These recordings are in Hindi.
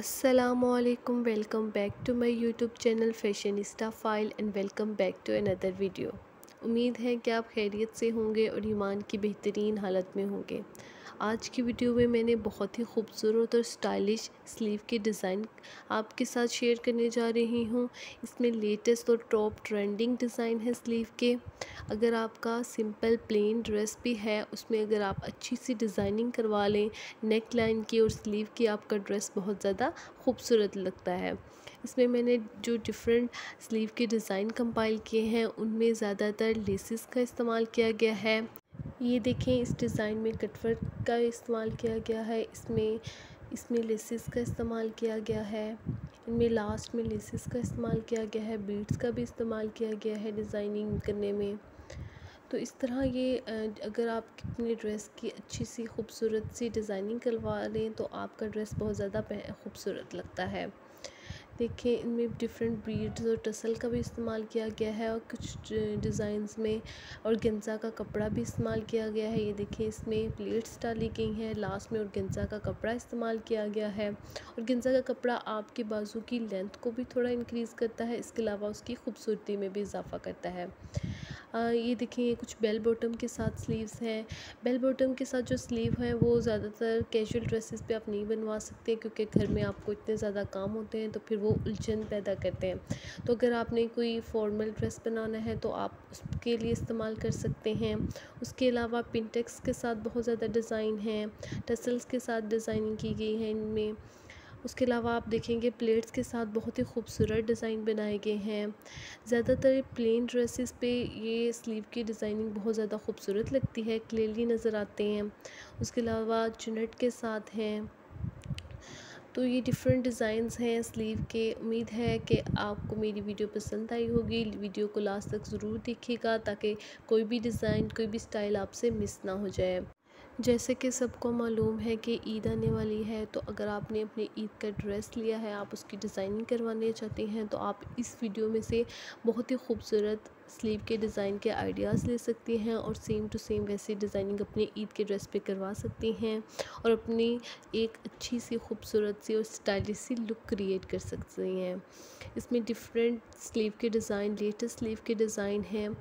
Assalamualaikum, welcome back to my YouTube channel fashionista file and welcome back to another video. उम्मीद है कि आप खैरियत से होंगे और ईमान की बेहतरीन हालत में होंगे। आज की वीडियो में मैंने बहुत ही खूबसूरत और स्टाइलिश स्लीव के डिज़ाइन आपके साथ शेयर करने जा रही हूँ। इसमें लेटेस्ट और टॉप ट्रेंडिंग डिज़ाइन है स्लीव के। अगर आपका सिंपल प्लेन ड्रेस भी है, उसमें अगर आप अच्छी सी डिज़ाइनिंग करवा लें नेक लाइन की और स्लीव की, आपका ड्रेस बहुत ज़्यादा खूबसूरत लगता है। इसमें मैंने जो डिफरेंट स्लीव के डिज़ाइन कंपाइल किए हैं, उनमें ज़्यादातर लेसेस का इस्तेमाल किया गया है। ये देखें, इस डिज़ाइन में कटवर्क का इस्तेमाल किया गया है, इसमें लेसेस का इस्तेमाल किया गया है, इनमें लास्ट में लेसेस का इस्तेमाल किया गया है, बीड्स का भी इस्तेमाल किया गया है डिज़ाइनिंग करने में। तो इस तरह ये अगर आप अपने ड्रेस की अच्छी सी खूबसूरत सी डिज़ाइनिंग करवा लें तो आपका ड्रेस बहुत ज़्यादा खूबसूरत लगता है। देखें, इनमें डिफरेंट बीड्स और टसल का भी इस्तेमाल किया गया है और कुछ डिज़ाइंस में ऑर्गेन्जा का कपड़ा भी इस्तेमाल किया गया है। ये देखें, इसमें प्लेट्स डाली गई हैं, लास्ट में ऑर्गेन्जा का कपड़ा इस्तेमाल किया गया है। ऑर्गेन्जा का कपड़ा आपके बाजू की लेंथ को भी थोड़ा इंक्रीज़ करता है, इसके अलावा उसकी खूबसूरती में भी इजाफा करता है। ये देखें, ये कुछ बेल बॉटम के साथ स्लीव्स हैं। बेल बॉटम के साथ जो स्लीव है वो ज़्यादातर कैजुअल ड्रेसेस पे आप नहीं बनवा सकते, क्योंकि घर में आपको इतने ज़्यादा काम होते हैं तो फिर वो उलझन पैदा करते हैं। तो अगर आपने कोई फॉर्मल ड्रेस बनाना है तो आप उसके लिए इस्तेमाल कर सकते हैं। उसके अलावा पिनटेक्स के साथ बहुत ज़्यादा डिज़ाइन है, टसल्स के साथ डिज़ाइनिंग की गई है इनमें। उसके अलावा आप देखेंगे प्लेट्स के साथ बहुत ही खूबसूरत डिज़ाइन बनाए गए हैं। ज़्यादातर प्लेन ड्रेसेस पे ये स्लीव की डिज़ाइनिंग बहुत ज़्यादा खूबसूरत लगती है, क्लियरली नज़र आते हैं। उसके अलावा चुनट के साथ हैं। तो ये डिफरेंट डिज़ाइंस हैं स्लीव के। उम्मीद है कि आपको मेरी वीडियो पसंद आई होगी। वीडियो को लास्ट तक ज़रूर देखिएगा ताकि कोई भी डिज़ाइन, कोई भी स्टाइल आपसे मिस ना हो जाए। जैसे कि सबको मालूम है कि ईद आने वाली है, तो अगर आपने अपने ईद का ड्रेस लिया है, आप उसकी डिज़ाइनिंग करवाने चाहते हैं, तो आप इस वीडियो में से बहुत ही खूबसूरत स्लीव के डिज़ाइन के आइडियाज़ ले सकती हैं और सेम टू सेम वैसी डिज़ाइनिंग अपने ईद के ड्रेस पे करवा सकती हैं और अपनी एक अच्छी सी खूबसूरत सी और स्टाइलिश सी लुक क्रिएट कर सकती हैं। इसमें डिफरेंट स्लीव के डिज़ाइन, लेटेस्ट स्लीव के डिज़ाइन हैं।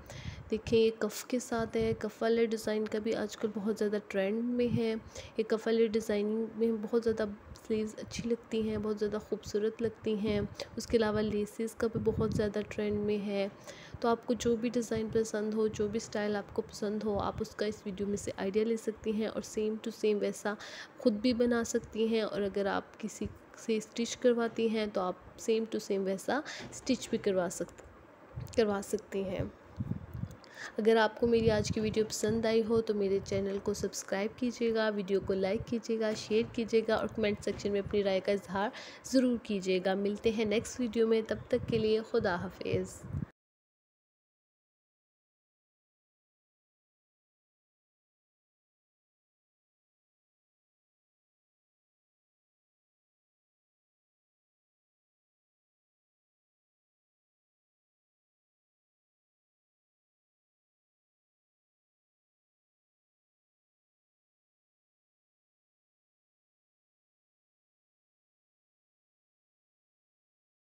देखें, ये कफ़ के साथ है। कफ़ वाले डिज़ाइन का भी आजकल बहुत ज़्यादा ट्रेंड में है। ये कफ़ वाले डिज़ाइनिंग में बहुत ज़्यादा स्लीव्स अच्छी लगती हैं, बहुत ज़्यादा खूबसूरत लगती हैं। उसके अलावा लेसेस का भी बहुत ज़्यादा ट्रेंड में है। तो आपको जो भी डिज़ाइन पसंद हो, जो भी स्टाइल आपको पसंद हो, आप उसका इस वीडियो में से आइडिया ले सकती हैं और सेम टू सेम वैसा ख़ुद भी बना सकती हैं। और अगर आप किसी से स्टिच करवाती हैं तो आप सेम टू सेम वैसा स्टिच भी करवा सकती हैं। अगर आपको मेरी आज की वीडियो पसंद आई हो तो मेरे चैनल को सब्सक्राइब कीजिएगा, वीडियो को लाइक कीजिएगा, शेयर कीजिएगा और कमेंट सेक्शन में अपनी राय का इजहार ज़रूर कीजिएगा। मिलते हैं नेक्स्ट वीडियो में, तब तक के लिए खुदा हाफिज़।